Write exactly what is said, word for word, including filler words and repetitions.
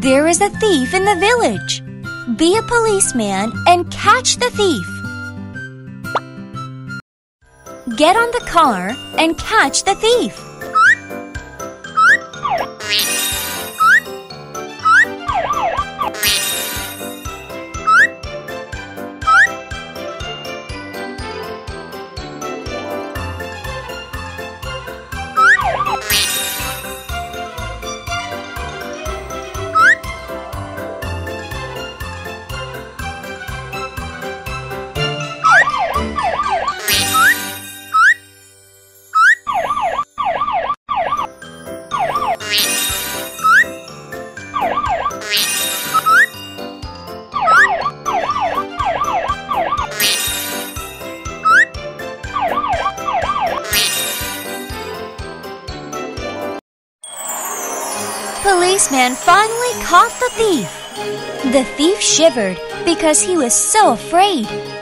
There is a thief in the village. Be a policeman and catch the thief. Get on the car and catch the thief. Policeman finally caught the thief. The thief shivered because he was so afraid.